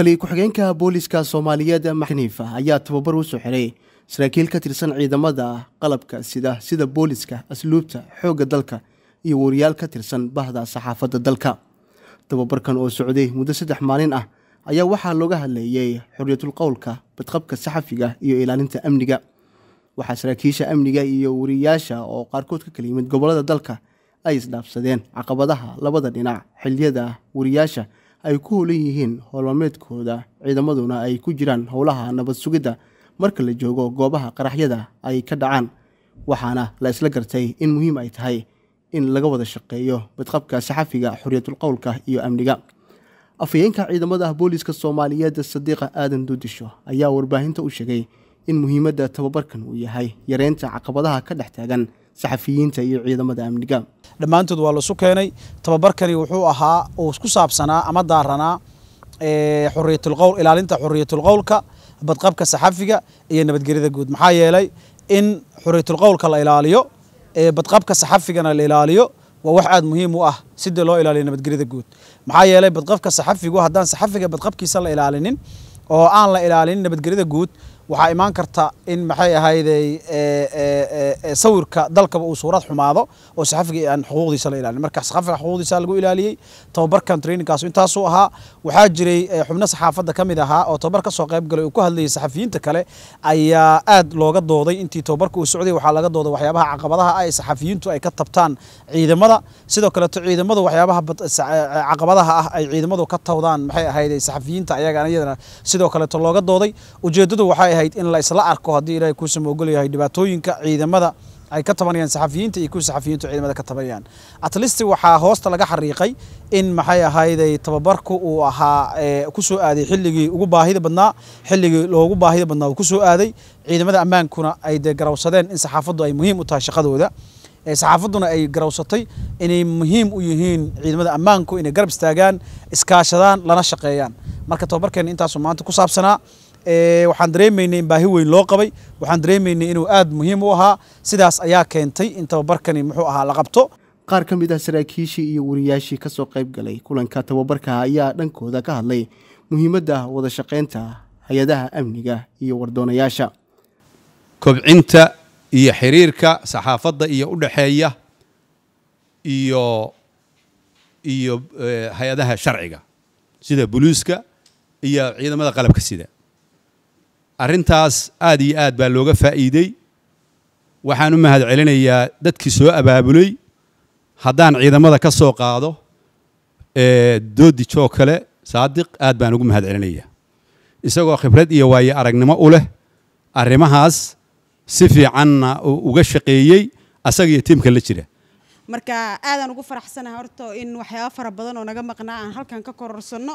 taliye ku-xigeenka booliiska Soomaaliyeed Maxniif ayaa tababar u soo xiray saraakiil ka tirsan ciidamada qalabka sida booliiska asluubta xooga dalka iyo wariyaal ka tirsan bahda saxaafadda dalka. tababarkan oo socday muddo 3 maalin ah ayaa waxaa looga hadlayay xorriyatul qowlka, badqabka saxafiga iyo ilaalinta amniga. waxaa saraakiisha amniga iyo wariyaasha oo qaarkood ka kala yimid gobolada dalka ay isdhaafsadeen caqabadaha labada dhinac xilliyada wariyaasha ay ku howlan yihiin howlmeedkooda, ciidamaduna ay ku jiraan howlaha nabad sugidda marka la joogo goobaha qaraxyada ay ka dhacaan. waxaana la isla gartay in muhiim ay tahay in laga wada shaqeeyo badqabka saxafiga, xorriyatul qowlka iyo amniga. afayeenka ciidamada booliiska Soomaaliyeed Sadiiqa Aadan Duudisho ayaa warbaahinta u sheegay in muhiimadda tababarkan uu yahay yareynta caqabadaha ka dhex taagan saxafiyiinta iyo ciidamada amniga. dhamaantood waa la soo keenay. tababarkani wuxuu ahaa oo isku saabsanaa ama daaranaa xorriyatul qowl, ilaalinta xorriyatul qowlka, badqabka saxafiga iyo nabadgelyada guud. maxaa yeelay in xorriyatul qowlka la ilaaliyo, badqabka saxafigana la ilaaliyo wax aad muhiim u ah sidii loo ilaaliyo nabadgelyada guud. maxaa yeelay badqabka saxafigu haddaan saxafiga badqabkiisa la ilaalinin oo aan la ilaalin nabadgelyada guud waxaa iman karta in maxay ahayday sawirka dalka uu suurad xumaado oo saxafiga aan xuquuqdiisa la ilaalin. marka saxafiga xuquuqdiisa lagu ilaaliyay tababarkan trainingkaas intaas uu ahaa. waxaa jiray xubno saxaafadda kamid ahaa oo tababar ka soo qayb galay oo ku hadlayay saxafiyiinta kale ayaa aad looga dooday. intii tababarku uu socday waxaa laga dooday waxyaabaha caqabadaha ay saxafiyiintu ay ka tabtaan ciidamada, sidoo kale ciidamadu waxyaabaha caqabadaha ah ay ciidamadu ka tawdaan maxay ahayday saxafiyiinta ayagana sidoo kale looga dooday. ujeedadu waxay in la isla arko hadii ay ku samoogalayahay dhibaatooyinka ciidamada ay ka tabanayaan saxafiyiinta iyo ku saxafiyiintu ciidamada ka tabanayaan. at least waxa hoosta laga xariiqay in maxay ahayday tababarku uu ahaa ku soo aaday xilligii ugu baahida badnaa, xilligii loogu baahida badnaa uu ku soo aaday. ciidamada ammaankuna ay garawsadeen in saxaafaddu ay muhiim u tahay shaqadooda, saxaafaduna ay garawsatay inay muhiim u yihiin ciidamada ammaanku inay garab istaagaan, iskaashadaan, lana shaqeeyaan. marka tababarkan intaas maanta ku saabsanaa waxaan dareemaynay in baahi weyn loo qabay, waxaan dareemaynay inuu aad muhiim u ahaa. sidaas ayaa keentay in tababarkani muxuu ahaa la qabto. qaar ka mid ah saraakiishii iyo wariyaashii ka soo qayb galay kulanka tababarka ayaa dhankooda ka hadlay muhiimadda wada shaqeynta hay'adaha amniga iyo wardoonayaasha, kobcinta iyo xiriirka saxaafadda iyo u dhexeeya iyo hay'adaha sharciga sida booliiska iyo ciidamada qalabka sida. arrintaas aad iyo aad baa looga faa'iiday. waxaan u mahad celinayaa dadkii soo abaabulay. haddaan ciidamada ka soo qaado Doodijoo kale Saadiq aad baan ugu mahad celinayaa, isagoo khibrad iyo waayo aragnimo u leh arrimahaas si fiicanna uga shaqeeyey asaga iyo tiimka la jira. marka aadan ugu faraxsanahay horto in waxyaabo fara badan oo naga maqnaa aan halkan ka kororsano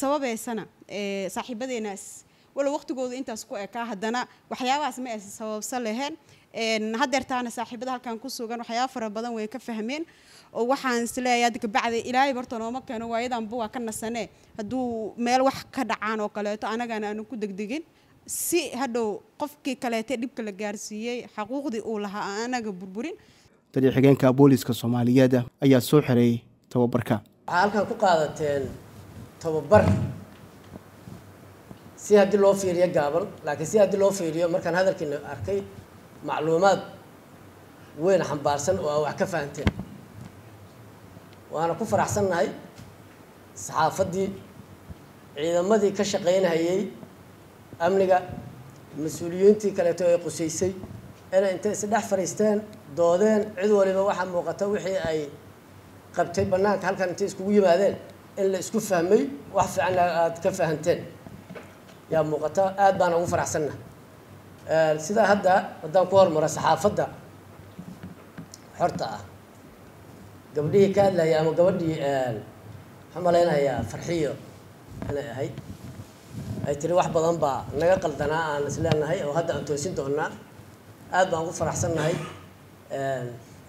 sababeysana saaxiibadeena wala waqtigooda intaas ku ekaa. haddana waxyaabahaas ma aysan sababsan lahayn haddeertaana saaxiibada halkan ku sugan waxyaabo fara badan way ka fahmeen oo waxaan isleeyahay kabacdi ilaahay barto nooma keeno waayadan buu ka nasane hadduu meel wax ka dhacaan oo kale anagana aan ku degdegin si hadhow qofkii kale ee dhibka la gaarsiiyay xuquuqdii uu lahaa anaga burburin. taliye xigeenka booliiska Soomaaliyeed ayaa soo xiray tababarka. halkan ku qaadateen tababar si haddii loo fiiriyo gaabal, laakiin si haddii loo fiiriyo markaan hadalkiina arkay macluumaad weyn xambaarsan oo wax ka fahanteen. waana ku faraxsanahay saxaafadii, ciidamadii ka shaqeynayay amniga, mas'uuliyiintii kale ee qusaysay inay inta isdhex fariisteen doodeen cid waliba waxa muuqata wixii ay qabtay banaanka halkan inta isku yimaadeen in la isku fahmay wax fiican aad ka fahanteen yaa muuqata. aad baan ugu faraxsanahay sida hadda ku hormaro saxaafadda xorta ah. gabadhii ka hadlayay ama gabadhii xamalaynaya Farxiyo inay ahayd أي تري واحد بدن با نقل دنا نسلنا هاي وهذا أنتوا سنتونا أبى نقول فرحسنا هاي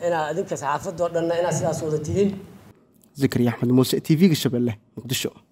أنا أديك سعافة دورنا أنا سياسودتين ذكري أحمد موسى تي في قشبة له مقدشوا.